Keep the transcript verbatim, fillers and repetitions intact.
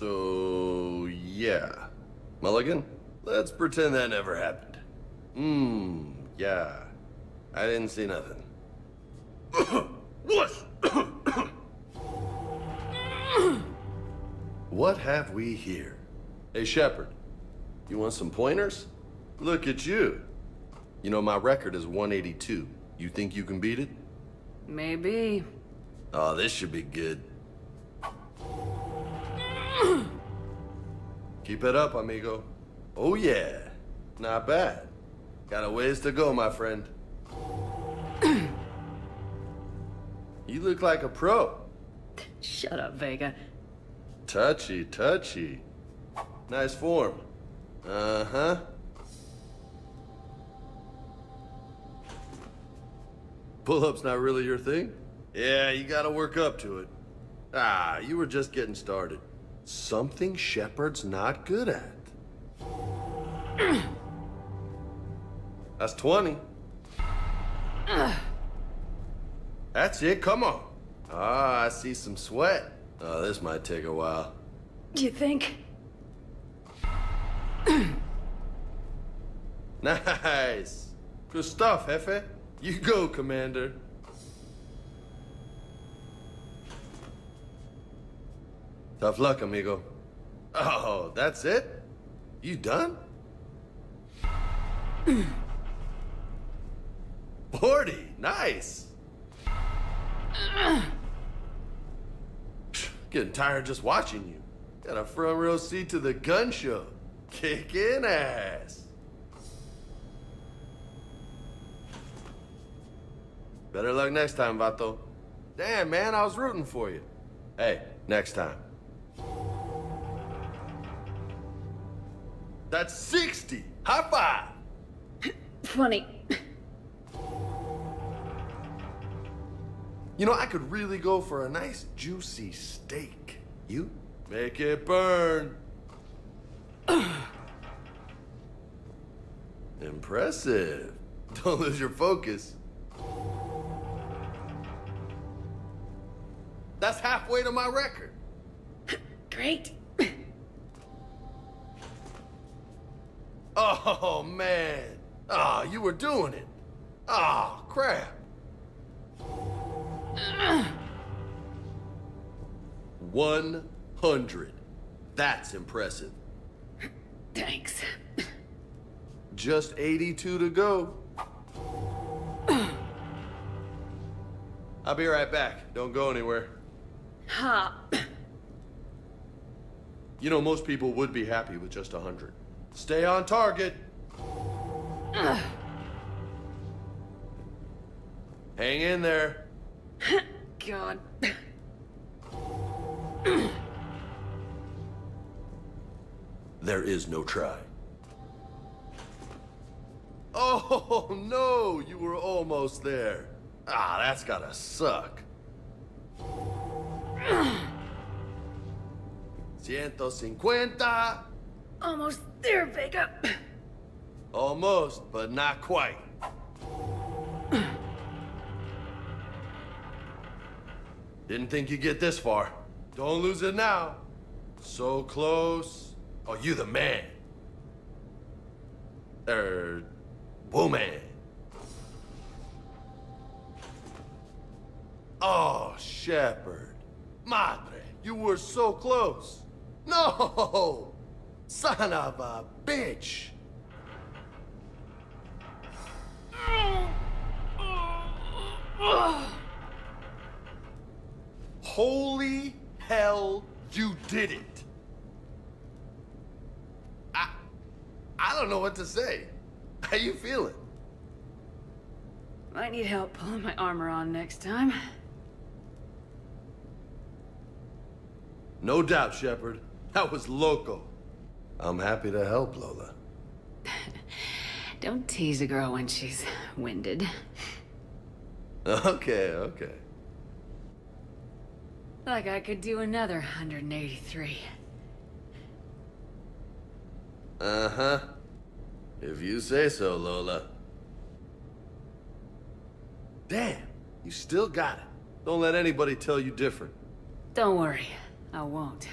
So, yeah. Mulligan? Let's pretend that never happened. Mmm, yeah. I didn't see nothing. What? What have we here? Hey, Shepard. You want some pointers? Look at you. You know, my record is one eighty-two. You think you can beat it? Maybe. Oh, this should be good. Keep it up, amigo. Oh, yeah. Not bad. Got a ways to go, my friend. You look like a pro. Shut up, Vega. Touchy, touchy. Nice form. Uh-huh. Pull-up's not really your thing? Yeah, you gotta work up to it. Ah, you were just getting started. Something Shepard's not good at. That's twenty. That's it, come on. Ah, I see some sweat. Oh, this might take a while. You think? Nice. Good stuff, Jefe. You go, Commander. Tough luck, amigo. Oh, that's it? You done? forty, nice. Getting tired just watching you. Got a front row seat to the gun show. Kicking ass. Better luck next time, Vato. Damn, man, I was rooting for you. Hey, next time. That's sixty! High five! Funny. You know, I could really go for a nice, juicy steak. You? Make it burn. Impressive. Don't lose your focus. That's halfway to my record. Great. Oh, man. Oh, you were doing it. Oh, crap. one hundred. That's impressive. Thanks. Just eighty-two to go. I'll be right back. Don't go anywhere. Ha. You know, most people would be happy with just one hundred. Stay on target. Ugh. Hang in there. God. There is no try. Oh, no, you were almost there. Ah, that's gotta suck. one fifty. Almost there, Vega. Almost, but not quite. Didn't think you'd get this far. Don't lose it now. So close. Oh, you the man. Er, woman. Oh, Shepard. Madre, you were so close. No! Son of a bitch! Holy hell, you did it! I... I don't know what to say. How you feeling? Might need help pulling my armor on next time. No doubt, Shepard. That was loco. I'm happy to help, Lola. Don't tease a girl when she's winded. Okay, okay. Like I could do another one hundred eighty-three. Uh-huh. If you say so, Lola. Damn, you still got it. Don't let anybody tell you different. Don't worry, I won't.